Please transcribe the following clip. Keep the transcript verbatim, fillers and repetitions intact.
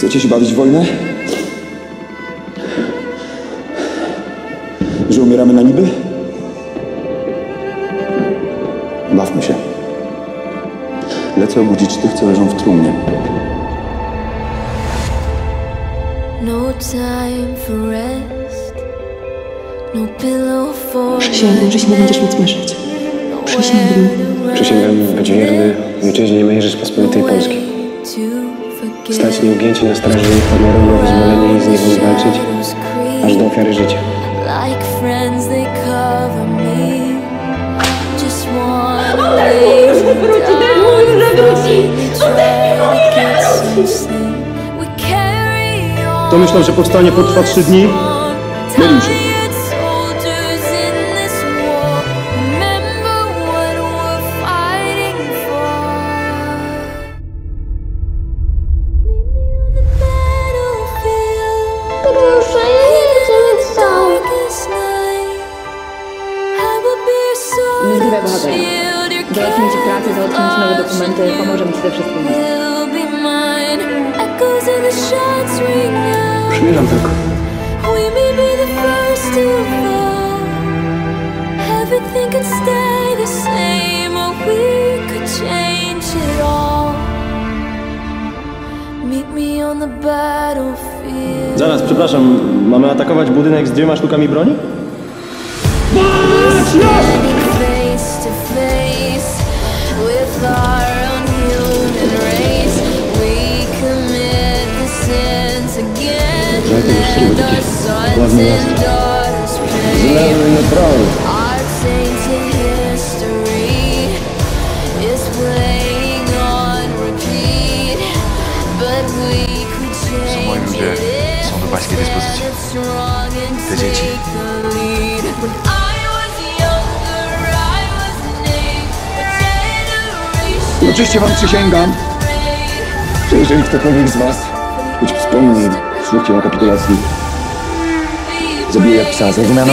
Chcecie się bawić w wojnę? Że umieramy na niby? Bawmy się. Lecę obudzić tych, co leżą w trumnie. Przysięgam, że się nie będziesz nic mieszać. Przysięgam. Przysięgam, że być wierny ojczyźnie mojej Rzeczpospolitej Polskiej. Stać nieugięcie na straży jej honoru, o wyzwolenie i z niego walczyć, aż do ofiary życia. To myślał, że powstanie potrwa trzy dni? Mylił się. Niezliwe bohateria. Załatwimy ci pracę, załatwimy ci nowe dokumenty, pomożemy ci ze wszystkim. Przymierzam tylko. Zaraz, przepraszam, mamy atakować budynek z dwiema sztukami broni? Ładny jasny. Zlewy na prawo. Są moi ludzie, są do pańskiej dyspozycji. Te dzieci. Oczywiście wam przysięgam, że jeżeli ktokolwiek z was choć wspomni słuchcie o kapitulacji, zabiję jak psa, zrozumiano?